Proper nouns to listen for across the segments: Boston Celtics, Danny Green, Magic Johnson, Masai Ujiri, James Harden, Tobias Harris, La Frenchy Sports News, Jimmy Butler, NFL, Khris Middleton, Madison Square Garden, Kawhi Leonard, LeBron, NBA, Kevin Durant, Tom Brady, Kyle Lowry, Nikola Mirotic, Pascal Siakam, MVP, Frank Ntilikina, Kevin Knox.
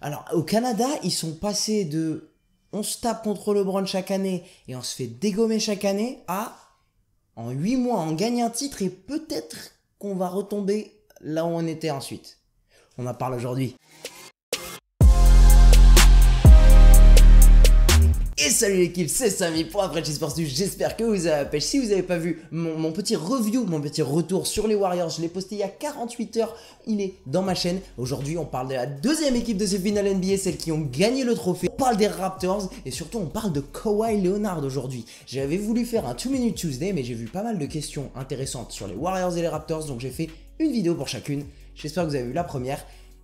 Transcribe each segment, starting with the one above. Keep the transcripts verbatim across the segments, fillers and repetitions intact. Alors, au Canada, ils sont passés de « on se tape contre LeBron chaque année et on se fait dégommer chaque année » à « en huit mois, on gagne un titre et peut-être qu'on va retomber là où on était ensuite ». On en parle aujourd'hui. Et salut l'équipe, c'est Samy pour La Frenchy Sports News, j'espère que vous avez la pêche. Si vous n'avez pas vu mon, mon petit review, mon petit retour sur les Warriors, je l'ai posté il y a quarante-huit heures, il est dans ma chaîne. Aujourd'hui on parle de la deuxième équipe de ce final N B A, celle qui ont gagné le trophée. On parle des Raptors et surtout on parle de Kawhi Leonard aujourd'hui. J'avais voulu faire un two minute Tuesday mais j'ai vu pas mal de questions intéressantes sur les Warriors et les Raptors, donc j'ai fait une vidéo pour chacune. J'espère que vous avez vu la première.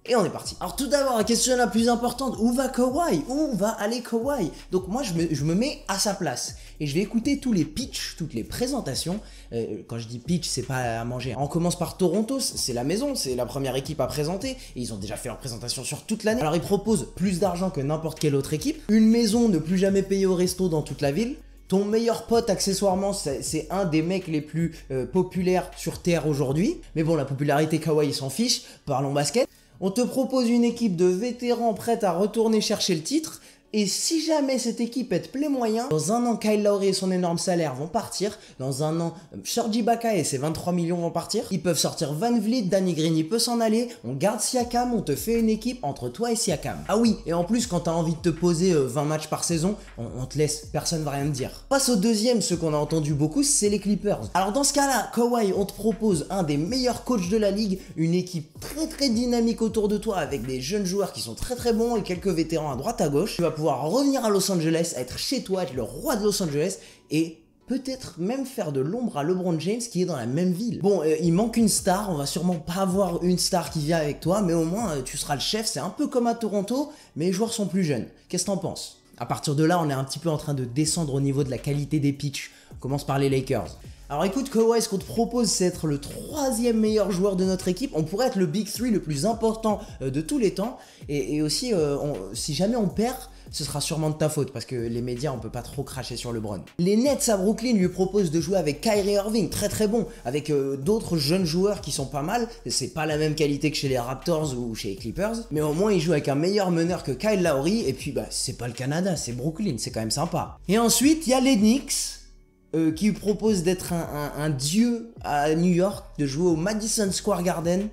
Et on est parti. Alors tout d'abord, la question la plus importante, où va Kawhi? Où va aller Kawhi? Donc moi, je me, je me mets à sa place. Et je vais écouter tous les pitchs, toutes les présentations. Euh, quand je dis pitch, c'est pas à manger. On commence par Toronto, c'est la maison, c'est la première équipe à présenter. Et ils ont déjà fait leur présentation sur toute l'année. Alors ils proposent plus d'argent que n'importe quelle autre équipe. Une maison, ne plus jamais payer au resto dans toute la ville. Ton meilleur pote, accessoirement, c'est un des mecs les plus euh, populaires sur Terre aujourd'hui. Mais bon, la popularité Kawhi, il s'en fiche. Parlons basket. On te propose une équipe de vétérans prête à retourner chercher le titre. Et si jamais cette équipe est plein moyen, dans un an, Kyle Lowry et son énorme salaire vont partir. Dans un an, Serge Ibaka et ses vingt-trois millions vont partir. Ils peuvent sortir Van Vleet, Danny Green, il peut s'en aller. On garde Siakam, on te fait une équipe entre toi et Siakam. Ah oui, et en plus, quand t'as envie de te poser euh, vingt matchs par saison, on, on te laisse, personne va rien te dire. Passe au deuxième, ce qu'on a entendu beaucoup, c'est les Clippers. Alors dans ce cas-là, Kawhi, on te propose un des meilleurs coachs de la ligue, une équipe très très dynamique autour de toi, avec des jeunes joueurs qui sont très très bons et quelques vétérans à droite à gauche. Tu vas pouvoir revenir à Los Angeles, être chez toi, être le roi de Los Angeles et peut-être même faire de l'ombre à LeBron James qui est dans la même ville. Bon, euh, il manque une star, on va sûrement pas avoir une star qui vient avec toi, mais au moins euh, tu seras le chef, c'est un peu comme à Toronto, mais les joueurs sont plus jeunes. Qu'est-ce que t'en penses? À partir de là, on est un petit peu en train de descendre au niveau de la qualité des pitchs. On commence par les Lakers. Alors écoute Kawhi, ce qu'on te propose c'est être le troisième meilleur joueur de notre équipe, on pourrait être le Big three le plus important euh, de tous les temps, et, et aussi euh, on, si jamais on perd, ce sera sûrement de ta faute, parce que les médias on peut pas trop cracher sur LeBron. Les Nets à Brooklyn lui proposent de jouer avec Kyrie Irving, très très bon, avec euh, d'autres jeunes joueurs qui sont pas mal, c'est pas la même qualité que chez les Raptors ou chez les Clippers, mais au moins il joue avec un meilleur meneur que Kyle Lowry, et puis bah c'est pas le Canada, c'est Brooklyn, c'est quand même sympa. Et ensuite il y a les Knicks, Euh, qui propose d'être un, un, un dieu à New York, de jouer au Madison Square Garden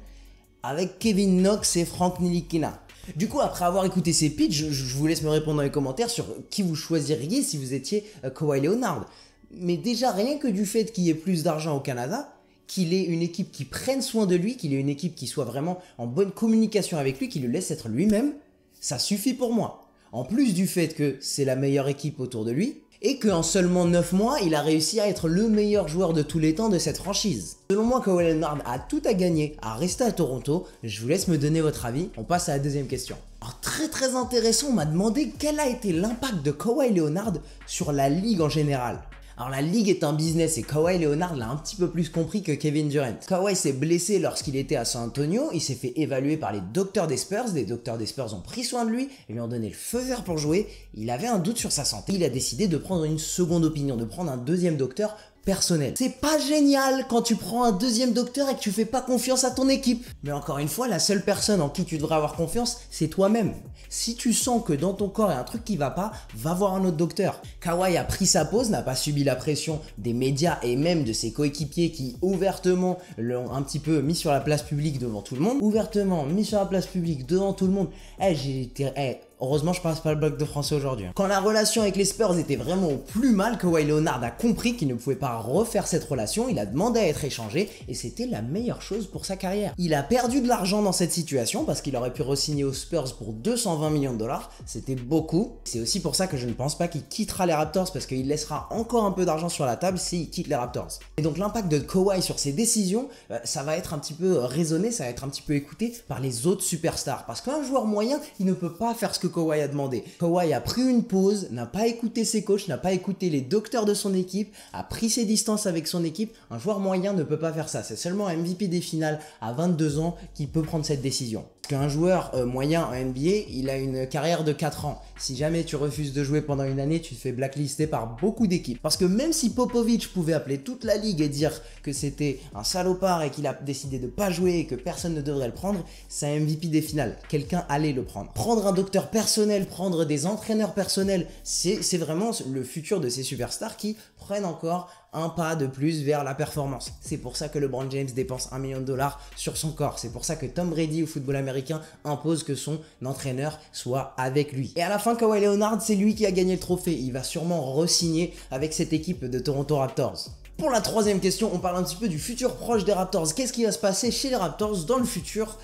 avec Kevin Knox et Frank Ntilikina. Du coup, après avoir écouté ces pitchs, je, je vous laisse me répondre dans les commentaires sur qui vous choisiriez si vous étiez euh, Kawhi Leonard. Mais déjà, rien que du fait qu'il y ait plus d'argent au Canada, qu'il ait une équipe qui prenne soin de lui, qu'il ait une équipe qui soit vraiment en bonne communication avec lui, qui le laisse être lui-même, ça suffit pour moi. En plus du fait que c'est la meilleure équipe autour de lui, et qu'en seulement neuf mois, il a réussi à être le meilleur joueur de tous les temps de cette franchise. Selon moi, Kawhi Leonard a tout à gagner, à rester à Toronto. Je vous laisse me donner votre avis, on passe à la deuxième question. Alors très très intéressant, on m'a demandé quel a été l'impact de Kawhi Leonard sur la ligue en général. Alors la ligue est un business et Kawhi Leonard l'a un petit peu plus compris que Kevin Durant. Kawhi s'est blessé lorsqu'il était à San Antonio, il s'est fait évaluer par les docteurs des Spurs, les docteurs des Spurs ont pris soin de lui, et lui ont donné le feu vert pour jouer, il avait un doute sur sa santé, il a décidé de prendre une seconde opinion, de prendre un deuxième docteur personnel. C'est pas génial quand tu prends un deuxième docteur et que tu fais pas confiance à ton équipe. Mais encore une fois, la seule personne en qui tu devrais avoir confiance, c'est toi-même. Si tu sens que dans ton corps il y a un truc qui va pas, va voir un autre docteur. Kawhi a pris sa pause, n'a pas subi la pression des médias et même de ses coéquipiers qui ouvertement l'ont un petit peu mis sur la place publique devant tout le monde. Ouvertement mis sur la place publique devant tout le monde. Eh, hey, j'ai été... Hey. Heureusement, je passe pas le bloc de français aujourd'hui. Quand la relation avec les Spurs était vraiment au plus mal, Kawhi Leonard a compris qu'il ne pouvait pas refaire cette relation, il a demandé à être échangé et c'était la meilleure chose pour sa carrière. Il a perdu de l'argent dans cette situation parce qu'il aurait pu re-signer aux Spurs pour deux cent vingt millions de dollars, c'était beaucoup. C'est aussi pour ça que je ne pense pas qu'il quittera les Raptors parce qu'il laissera encore un peu d'argent sur la table s'il quitte les Raptors. Et donc l'impact de Kawhi sur ses décisions, ça va être un petit peu raisonné, ça va être un petit peu écouté par les autres superstars parce qu'un joueur moyen, il ne peut pas faire ce que Kawhi a demandé. Kawhi a pris une pause, n'a pas écouté ses coachs, n'a pas écouté les docteurs de son équipe, a pris ses distances avec son équipe. Un joueur moyen ne peut pas faire ça. C'est seulement un M V P des finales à vingt-deux ans qui peut prendre cette décision. qu'un joueur moyen en N B A, il a une carrière de quatre ans. Si jamais tu refuses de jouer pendant une année, tu te fais blacklister par beaucoup d'équipes. Parce que même si Popovich pouvait appeler toute la ligue et dire que c'était un salopard et qu'il a décidé de pas jouer et que personne ne devrait le prendre, c'est un M V P des finales. Quelqu'un allait le prendre. Prendre un docteur personnel, prendre des entraîneurs personnels, c'est vraiment le futur de ces superstars qui prennent encore un pas de plus vers la performance. C'est pour ça que LeBron James dépense un million de dollars sur son corps. C'est pour ça que Tom Brady au football américain impose que son entraîneur soit avec lui. Et à la fin, Kawhi Leonard, c'est lui qui a gagné le trophée. Il va sûrement re-signer avec cette équipe de Toronto Raptors. Pour la troisième question, on parle un petit peu du futur proche des Raptors. Qu'est-ce qui va se passer chez les Raptors dans le futur ?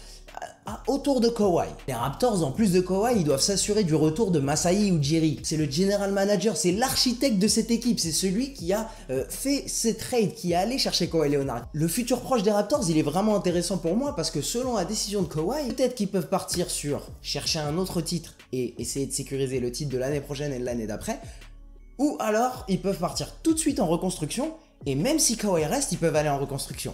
Autour de Kawhi. Les Raptors, en plus de Kawhi, ils doivent s'assurer du retour de Masai Ujiri. C'est le general manager, c'est l'architecte de cette équipe, c'est celui qui a euh, fait ces trades, qui est allé chercher Kawhi Leonard. Le futur proche des Raptors, il est vraiment intéressant pour moi parce que selon la décision de Kawhi, peut-être qu'ils peuvent partir sur chercher un autre titre et essayer de sécuriser le titre de l'année prochaine et de l'année d'après, ou alors ils peuvent partir tout de suite en reconstruction et même si Kawhi reste, ils peuvent aller en reconstruction.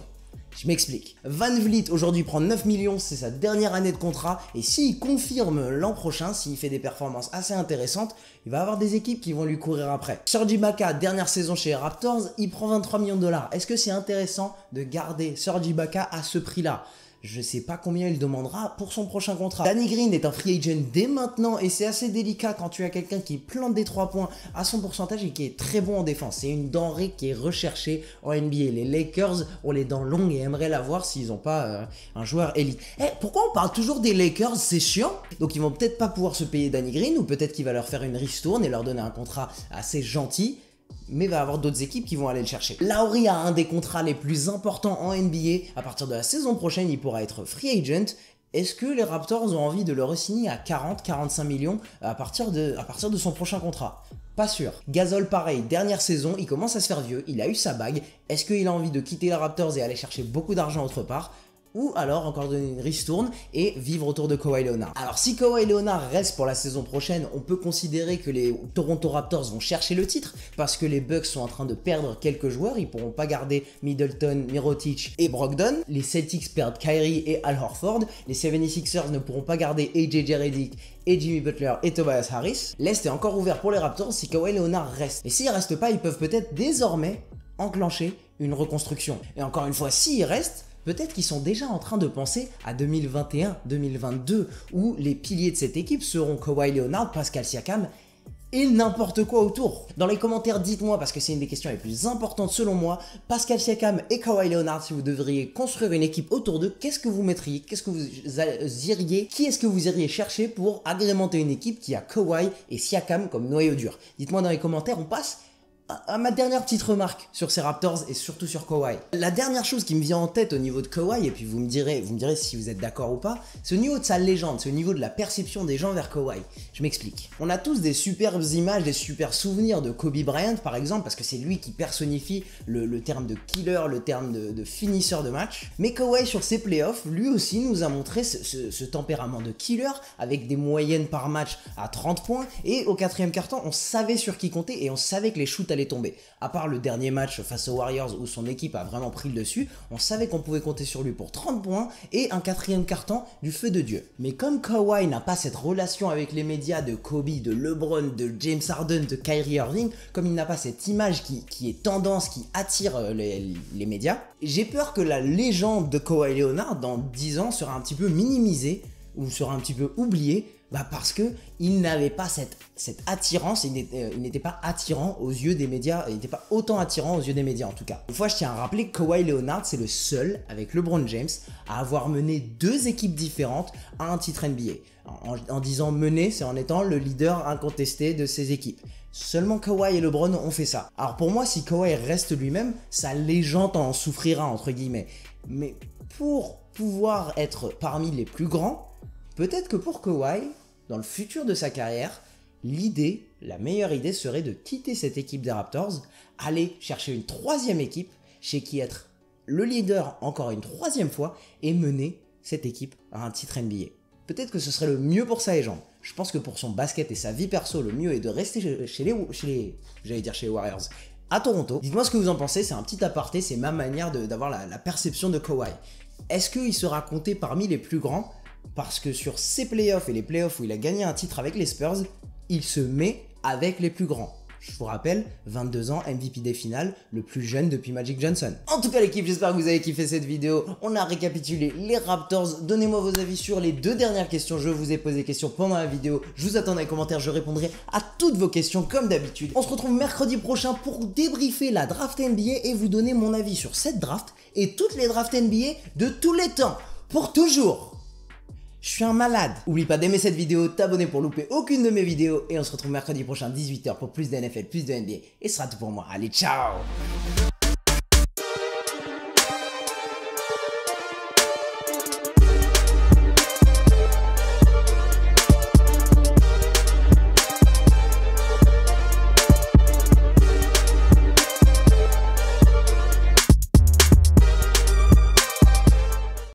Je m'explique. Van Vleet aujourd'hui prend neuf millions, c'est sa dernière année de contrat, et s'il confirme l'an prochain, s'il fait des performances assez intéressantes, il va avoir des équipes qui vont lui courir après. Serge Ibaka, dernière saison chez les Raptors, il prend vingt-trois millions de dollars. Est-ce que c'est intéressant de garder Serge Ibaka à ce prix-là ? Je sais pas combien il demandera pour son prochain contrat. Danny Green est un free agent dès maintenant et c'est assez délicat quand tu as quelqu'un qui plante des trois points à son pourcentage et qui est très bon en défense. C'est une denrée qui est recherchée en N B A. Les Lakers ont les dents longues et aimeraient l'avoir s'ils n'ont pas euh, un joueur élite. Eh, hey, pourquoi on parle toujours des Lakers? C'est chiant. Donc ils vont peut-être pas pouvoir se payer Danny Green, ou peut-être qu'il va leur faire une ristourne et leur donner un contrat assez gentil. Mais va avoir d'autres équipes qui vont aller le chercher. Lowry a un des contrats les plus importants en N B A. À partir de la saison prochaine, il pourra être free agent. Est-ce que les Raptors ont envie de le re-signer à quarante à quarante-cinq millions à partir, de, à partir de son prochain contrat? Pas sûr. Gasol, pareil, dernière saison, il commence à se faire vieux, il a eu sa bague. Est-ce qu'il a envie de quitter les Raptors et aller chercher beaucoup d'argent autre part? Ou alors encore donner une ristourne et vivre autour de Kawhi Leonard. Alors si Kawhi Leonard reste pour la saison prochaine, on peut considérer que les Toronto Raptors vont chercher le titre parce que les Bucks sont en train de perdre quelques joueurs, ils pourront pas garder Middleton, Mirotic et Brogdon. Les Celtics perdent Kyrie et Al Horford, les seventy-sixers ne pourront pas garder A J Redick et Jimmy Butler et Tobias Harris. L'Est est encore ouvert pour les Raptors si Kawhi Leonard reste. Et s'il reste pas, ils peuvent peut-être désormais enclencher une reconstruction. Et encore une fois, s'il reste, peut-être qu'ils sont déjà en train de penser à deux mille vingt et un deux mille vingt-deux, où les piliers de cette équipe seront Kawhi Leonard, Pascal Siakam et n'importe quoi autour. Dans les commentaires, dites-moi, parce que c'est une des questions les plus importantes selon moi, Pascal Siakam et Kawhi Leonard, si vous devriez construire une équipe autour d'eux, qu'est-ce que vous mettriez? Qu'est-ce que vous iriez? Qui est-ce que vous iriez chercher pour agrémenter une équipe qui a Kawhi et Siakam comme noyau dur? Dites-moi dans les commentaires, on passe à ma dernière petite remarque sur ces Raptors et surtout sur Kawhi. La dernière chose qui me vient en tête au niveau de Kawhi, et puis vous me direz, vous me direz si vous êtes d'accord ou pas, c'est au niveau de sa légende, c'est au niveau de la perception des gens vers Kawhi. Je m'explique. On a tous des superbes images, des super souvenirs de Kobe Bryant par exemple, parce que c'est lui qui personnifie le, le terme de killer, le terme de, de finisseur de match. Mais Kawhi sur ses playoffs, lui aussi nous a montré ce, ce, ce tempérament de killer avec des moyennes par match à trente points, et au quatrième quart-temps, on savait sur qui compter et on savait que les shoots allait tomber. À part le dernier match face aux Warriors où son équipe a vraiment pris le dessus, on savait qu'on pouvait compter sur lui pour trente points et un quatrième carton du feu de Dieu. Mais comme Kawhi n'a pas cette relation avec les médias de Kobe, de LeBron, de James Harden, de Kyrie Irving, comme il n'a pas cette image qui, qui est tendance, qui attire les, les médias, j'ai peur que la légende de Kawhi Leonard dans dix ans sera un petit peu minimisée ou sera un petit peu oubliée. Bah parce qu'il n'avait pas cette, cette attirance, il n'était euh, pas attirant aux yeux des médias, il n'était pas autant attirant aux yeux des médias en tout cas. Une fois, je tiens à rappeler que Kawhi Leonard, c'est le seul, avec LeBron James, à avoir mené deux équipes différentes à un titre N B A. En, en, en disant mener, c'est en étant le leader incontesté de ces équipes. Seulement Kawhi et LeBron ont fait ça. Alors pour moi, si Kawhi reste lui-même, sa légende en souffrira, entre guillemets. Mais pour pouvoir être parmi les plus grands, peut-être que pour Kawhi, dans le futur de sa carrière, l'idée, la meilleure idée serait de quitter cette équipe des Raptors, aller chercher une troisième équipe, chez qui être le leader encore une troisième fois, et mener cette équipe à un titre N B A. Peut-être que ce serait le mieux pour sa légende. Je pense que pour son basket et sa vie perso, le mieux est de rester chez les, chez les, j'allais dire chez les Warriors, à Toronto. Dites-moi ce que vous en pensez, c'est un petit aparté, c'est ma manière d'avoir la, la perception de Kawhi. Est-ce qu'il sera compté parmi les plus grands? parce que sur ses playoffs et les playoffs où il a gagné un titre avec les Spurs, il se met avec les plus grands. Je vous rappelle, vingt-deux ans, M V P des finales, le plus jeune depuis Magic Johnson. En tout cas l'équipe, j'espère que vous avez kiffé cette vidéo. On a récapitulé les Raptors. Donnez-moi vos avis sur les deux dernières questions. Je vous ai posé des questions pendant la vidéo. Je vous attends dans les commentaires, je répondrai à toutes vos questions comme d'habitude. On se retrouve mercredi prochain pour débriefer la draft N B A et vous donner mon avis sur cette draft et toutes les drafts N B A de tous les temps. Pour toujours. Je suis un malade. Oublie pas d'aimer cette vidéo, t'abonner pour louper aucune de mes vidéos et on se retrouve mercredi prochain dix-huit heures pour plus de N F L, plus de N B A. Et ce sera tout pour moi. Allez, ciao!